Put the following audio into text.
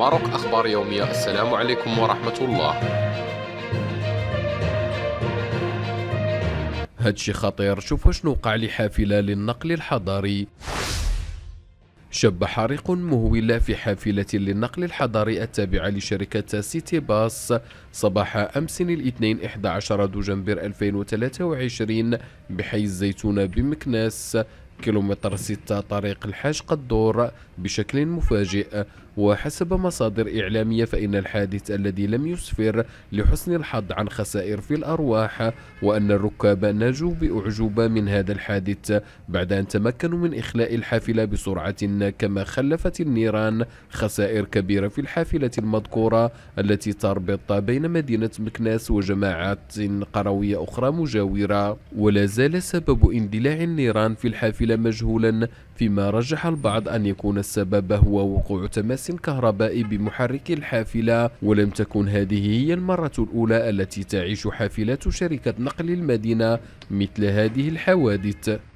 ماروك أخبار يومية. السلام عليكم ورحمة الله. هادشي خطير، شوفوا شنو وقع لحافلة للنقل الحضري. شب حريق مهول في حافلة للنقل الحضري التابعة لشركة سيتي باص صباح أمس الاثنين 11 دجنبر 2023 بحي الزيتون بمكناس كيلومتر 6 طريق الحاج قدور بشكل مفاجئ. وحسب مصادر إعلامية فإن الحادث الذي لم يسفر لحسن الحظ عن خسائر في الأرواح، وأن الركاب نجوا بأعجوبة من هذا الحادث بعد أن تمكنوا من إخلاء الحافلة بسرعة، كما خلفت النيران خسائر كبيرة في الحافلة المذكورة التي تربط بين مدينة مكناس وجماعات قروية أخرى مجاورة. ولا زال سبب اندلاع النيران في الحافلة مجهولا، فيما رجح البعض أن يكون السبب هو وقوع تماس كهربائي بمحرك الحافلة. ولم تكن هذه هي المرة الأولى التي تعيش حافلات شركة نقل المدينة مثل هذه الحوادث.